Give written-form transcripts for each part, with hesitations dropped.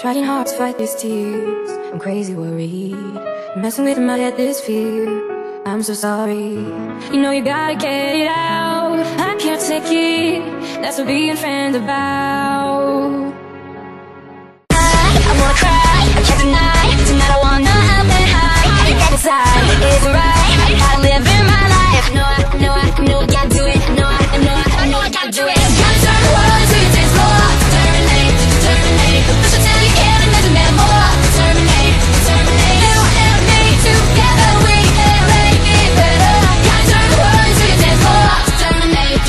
Trying hard to fight these tears, I'm crazy worried, messing with my head, this fear, I'm so sorry. You know you gotta get it out, I can't take it, that's what being friends about. I wanna cry, I can't deny, tonight I wanna up and high, and inside, it's right, I gotta live in my life. I know I gotta do it, I know I gotta do it. Gotta turn the world into your dance floor, determinate, push until you can't imagine that more. Determinate, you and me together we can make it better. Gotta turn the world into your dance floor, determinate.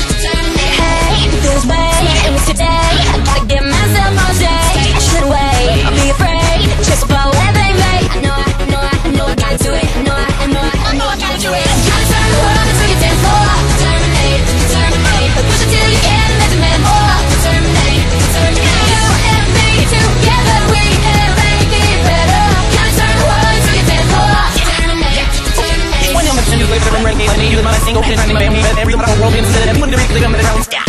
Hey, it feels way, it was today, I gotta get myself all day. I shouldn't wait, I'll be afraid, just blow everything late. I know I gotta do it, I know I gotta do it. Gotta turn the world into your dance floor, determinate, push until you can't imagine that more. Determinate, you and me together we can make it better. Gotta turn the world into your dance floor, determinate. When I'm a single way for them right now, I need you in my single hand, I'm in my every world, I'm in the middle of the round.